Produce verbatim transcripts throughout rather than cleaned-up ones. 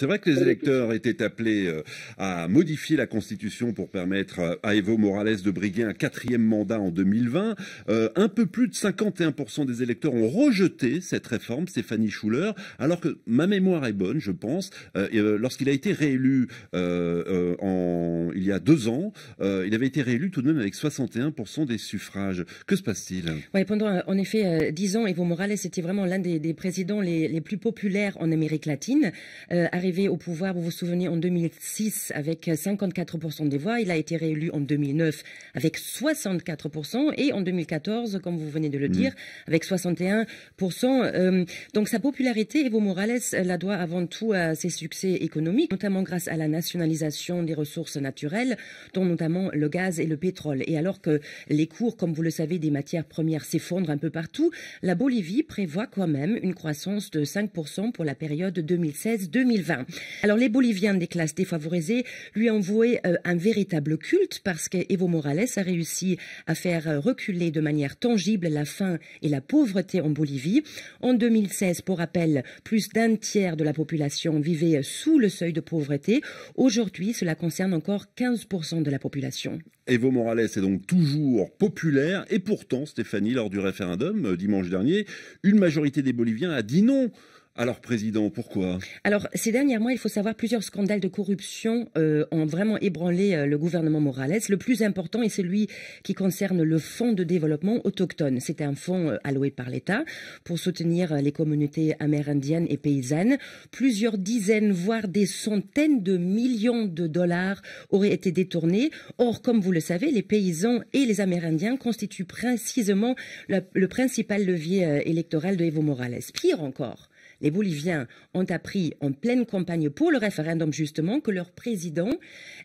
C'est vrai que les électeurs étaient appelés à modifier la Constitution pour permettre à Evo Morales de briguer un quatrième mandat en deux mille vingt. Euh, un peu plus de cinquante et un pour cent des électeurs ont rejeté cette réforme, Stéphanie Schüler, alors que ma mémoire est bonne, je pense. Euh, Lorsqu'il a été réélu euh, euh, en, il y a deux ans, euh, il avait été réélu tout de même avec soixante et un pour cent des suffrages. Que se passe-t-il? Ouais, pendant en effet dix ans, Evo Morales était vraiment l'un des, des présidents les, les plus populaires en Amérique latine. Euh, arrivé au pouvoir, vous vous souvenez, en deux mille six avec cinquante-quatre pour cent des voix, il a été réélu en deux mille neuf avec soixante-quatre pour cent et en deux mille quatorze, comme vous venez de le dire, mmh. avec soixante et un pour cent. Euh, donc sa popularité, Evo Morales la doit avant tout à ses succès économiques, notamment grâce à la nationalisation des ressources naturelles, dont notamment le gaz et le pétrole. Et alors que les cours, comme vous le savez, des matières premières s'effondrent un peu partout, la Bolivie prévoit quand même une croissance de cinq pour cent pour la période deux mille seize deux mille vingt. Alors les Boliviens des classes défavorisées lui ont voué euh, un véritable culte parce que Evo Morales a réussi à faire reculer de manière tangible la faim et la pauvreté en Bolivie. En deux mille seize, pour rappel, plus d'un tiers de la population vivait sous le seuil de pauvreté. Aujourd'hui, cela concerne encore quinze pour cent de la population. Evo Morales est donc toujours populaire et pourtant, Stéphanie, lors du référendum dimanche dernier, une majorité des Boliviens a dit non. Alors, président, pourquoi? Alors, ces derniers mois, il faut savoir, plusieurs scandales de corruption euh, ont vraiment ébranlé euh, le gouvernement Morales. Le plus important est celui qui concerne le Fonds de développement autochtone. C'est un fonds euh, alloué par l'État pour soutenir euh, les communautés amérindiennes et paysannes. Plusieurs dizaines, voire des centaines de millions de dollars auraient été détournés. Or, comme vous le savez, les paysans et les Amérindiens constituent précisément la, le principal levier euh, électoral de Evo Morales. Pire encore, les Boliviens ont appris en pleine campagne pour le référendum justement que leur président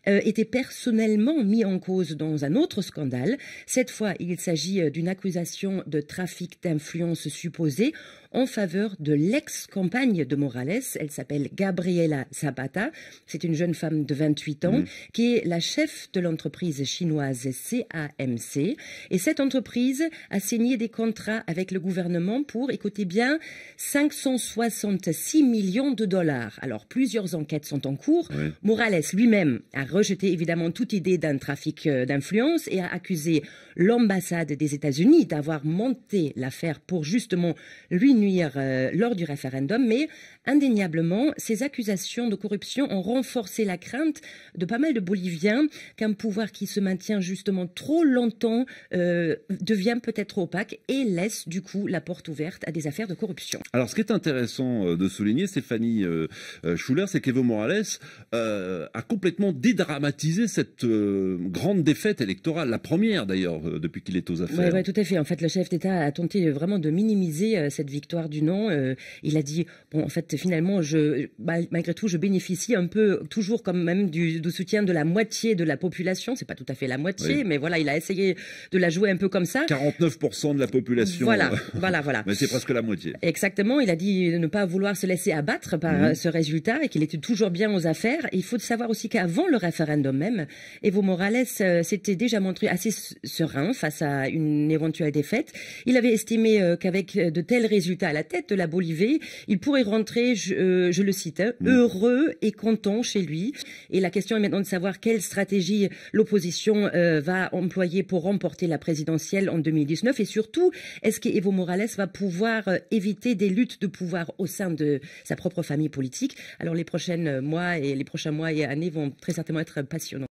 euh, était personnellement mis en cause dans un autre scandale. Cette fois, il s'agit d'une accusation de trafic d'influence supposée en faveur de l'ex-compagne de Morales. Elle s'appelle Gabriela Zapata. C'est une jeune femme de vingt-huit ans mmh. qui est la chef de l'entreprise chinoise C A M C. Et cette entreprise a signé des contrats avec le gouvernement pour, écoutez bien, cinq cent soixante-six millions de dollars. Alors, plusieurs enquêtes sont en cours. Oui. Morales lui-même a rejeté évidemment toute idée d'un trafic d'influence et a accusé l'ambassade des États-Unis d'avoir monté l'affaire pour justement lui nuire euh, lors du référendum. Mais indéniablement, ces accusations de corruption ont renforcé la crainte de pas mal de Boliviens qu'un pouvoir qui se maintient justement trop longtemps euh, devient peut-être opaque et laisse du coup la porte ouverte à des affaires de corruption. Alors, ce qui est intéressant de souligner, Stéphanie Schüler, c'est qu'Evo Morales euh, a complètement dédramatisé cette euh, grande défaite électorale, la première d'ailleurs depuis qu'il est aux affaires. Oui, ouais, tout à fait. En fait, le chef d'État a tenté vraiment de minimiser euh, cette victoire du non. Euh, il a dit, bon, en fait, finalement, je, malgré tout, je bénéficie un peu toujours quand même du, du soutien de la moitié de la population. C'est pas tout à fait la moitié, oui. mais voilà, il a essayé de la jouer un peu comme ça. quarante-neuf pour cent de la population. Voilà, voilà, voilà. Mais c'est presque la moitié. Exactement. Il a dit de ne pas vouloir se laisser abattre par mmh. ce résultat et qu'il était toujours bien aux affaires. Et il faut savoir aussi qu'avant le référendum même, Evo Morales euh, s'était déjà montré assez serein face à une éventuelle défaite. Il avait estimé euh, qu'avec de tels résultats à la tête de la Bolivie, il pourrait rentrer, je, euh, je le cite, mmh. heureux et content chez lui. Et la question est maintenant de savoir quelle stratégie l'opposition euh, va employer pour remporter la présidentielle en deux mille dix-neuf. Et surtout, est-ce que Evo Morales va pouvoir euh, éviter des luttes de pouvoir au sein de sa propre famille politique? Alors les prochains mois et les prochains mois et années vont très certainement être passionnants.